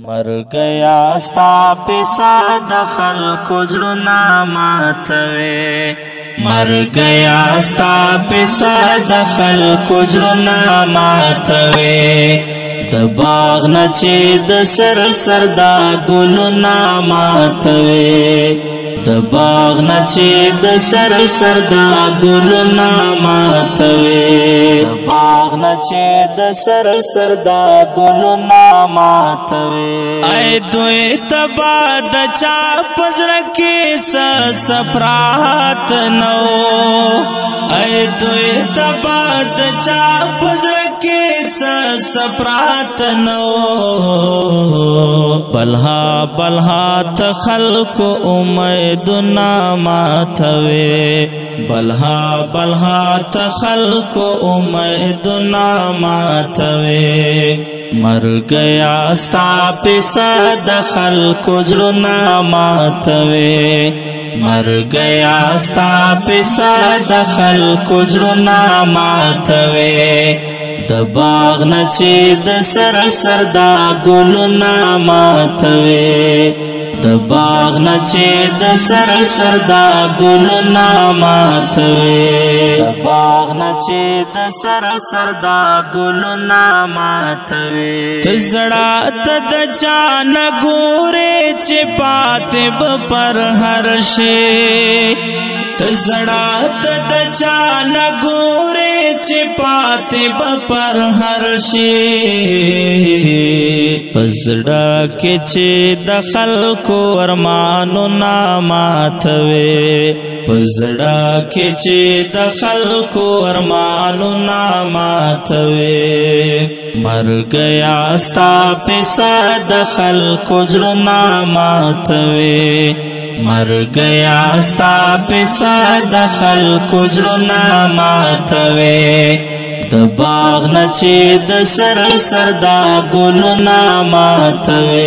मर गया स्ता पिसा दखल कुजरुना मातवे, मर गया स्ता पिसा दखल कुजरुना मातवे, दबाग नचे दसर सरदा गुलुना मातवे, दबाग नचे दसर सरदा गुलुना मातवे, नचे दसर सरदा गुलु नामातवे। ऐ दुए तबा दचा पजरके सप्रात नौ, ऐ दुए तबा दचा पजरके सप्रात नौ, बल्हा बल्हा तखल्क उमैद नामातवे, बल्हा बल्हा तखल्क उमैद नामातवे। मर गया स्ता पिसा दखल कुजरु नामातवे, मर गया स्ता पिसा दखल कुजरु नामातवे, दबाग नचे दसर सरदा गुलु नामातवे, दबाग नचे दसर सरदा गुलु नामातवे, दबाग नचे दसर सरदा गुलु नामातवे। तजड़ा तद जान गोरे चिपाते पर हर्षे, तजड़ा तद जान गोरे चिपाते पर हर्षे, पजड़ा के चे दखल को अरमानो नामातवे, पजड़ा के चे दखल को अरमानो नामातवे। मर गया स्ता पिसा दखल कुजरु नामातवे, मर गया स्ता पिसा दखल कुजरु नामातवे, दबाग नचे दसर सरदा गुलु नामातवे,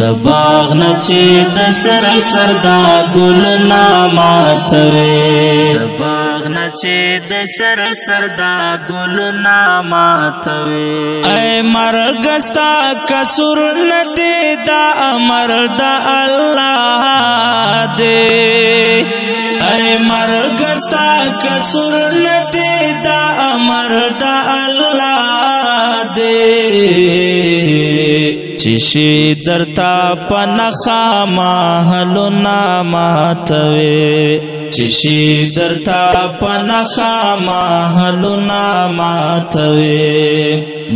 दबाग नचे दसर सरदा गुलु नामातवे, दबाग नचे दसर सरदा गुलु नामातवे। ऐ मर गस्ता कसुर न दे दा अमर दा अल्लाह दे, ऐ मर गस्ता कसुर न दे दा अमर दा अल्लाह दे, चिशे दरता पनखा माहलु नामातवे, चिशे दरता पनखा माहलु नामातवे।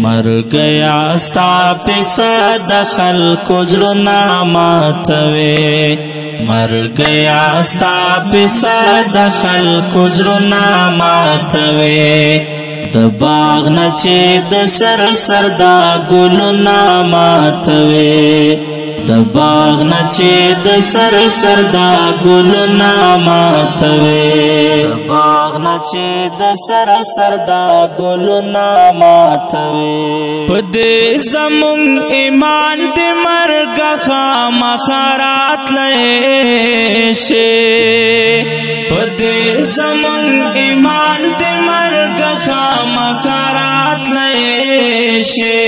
मर गया स्ता पिसा दखल कुजरु नामातवे, मर गया स्ता पिसा दखल कुजरु नामातवे, दबाग नचे दसर सरदा गुलु नामातवे, दबाग नचे दसर सरदा गुलु नामातवे, दबाग नचे दसर सरदा गुलु नामातवे। पदे जमुन ईमान दे मरगा खाम खरात लए शे, पदे जमुन ईमान दे मरगा खाम खरात लए शे,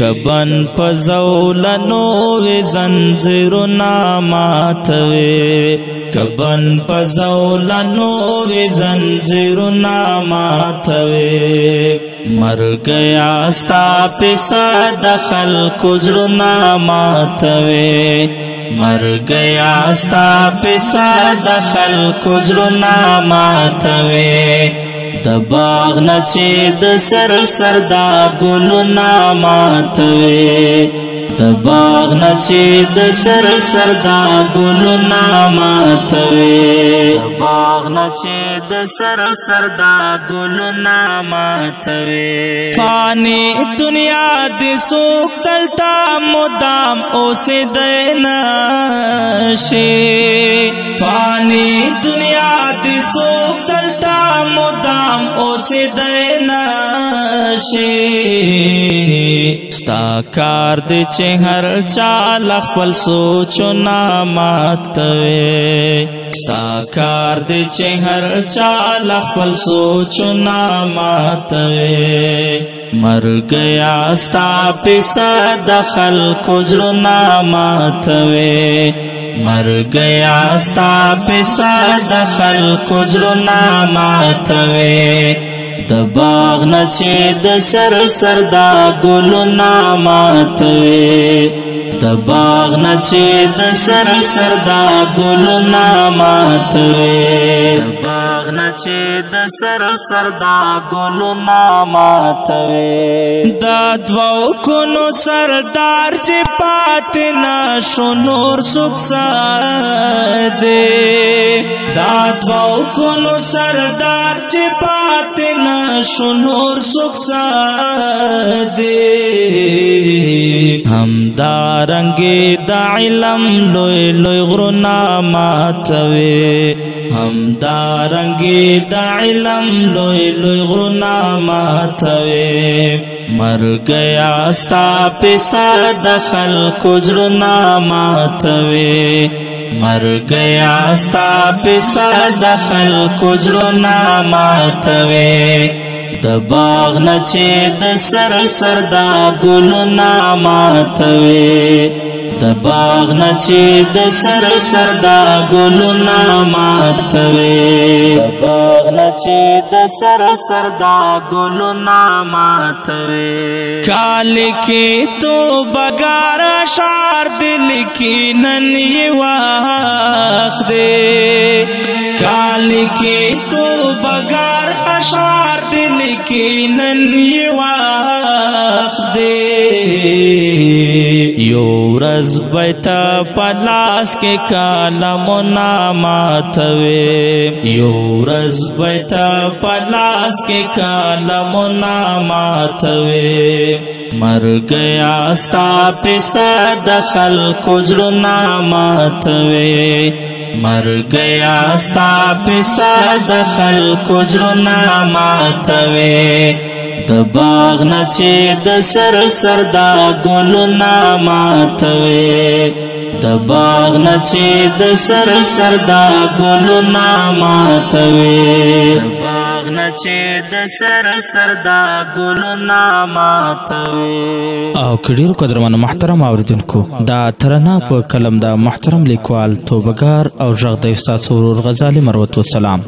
कबन पजौलनो वे जंजीरु नामातवे, कबन पजौलनो वे जंजीरु नामातवे। मर गया स्ता पिसा दखल कुजरु नामातवे, मर गया स्ता पिसा दखल कुजरु नामातवे, दबाग नचे दसर सरदा गुलु नामातवे, दबाग नचे दसर सरदा गुलु नामातवे, दबाग नचे दसर सरदा गुलु नामातवे। फानी दुनिया दे सोख तलता मुदाम ओसे देना शे, फानी दुनिया दे सोख तलता मुदाम ओसे देना शे, स्ताकार दे हर चाल खपल सोचो नामातवे, साकार दे हर चाल खपल सोचो नामातवे। मर गया स्ता पिसा दखल कुजरना मातवे, मर गया स्ता पिसा दखल कुजरना मातवे, दबाग नचे दसर सरदा गुलना मातवे, दबाग नचे दसर सरदा गुलना मातवे, दबाग नचे दसर सरदा गुलना मातवे, दादवाओ कुनो सरदार जे पातना शोनूर सुख सादे, दादवाओ कुनो सरदार जे पातना शोनूर सुख सादे, हमदार रंगे दा इलम लोय लोय गुरुना मातवे, हम दा रंगे दा इलम लोय लोय गुरुना मातवे, मर गया स्ता पिसा दखल कुजरना मातवे, मर गया स्ता पिसा दखल कुजरना मातवे, दबाग नचे दसर सरदा गुलना मातवे, दबाग नचे दसर सरदा गुलना मातवे, दबाग नचे दसर सरदा गुलना मातवे, काल के तो बगारा शार दिल की नन्ही वाख दे, काल के तो बगार अशार दिल की नन्ही वाख दे, योरज बैता पलास के कालमुना मातवे, योरज बैता पलास के कालमुना मातवे, मर गया स्ता पिसा दखल कुजरना मातवे, मर गया स्ता पिसा दखल कुजरना मातवे, दबाग नचे दसर सरदा गुलना मातवे, दबाग नचे दसर सरदा गुलना मातवे, दबाग नचे दसर सरदा गुलना मातवे। او کډیرو قدرمن محترم اوریدونکو، دا ترناک کلم د محترم لیکوال توبګار او ژغ د استاد سرور غزالی مروت والسلام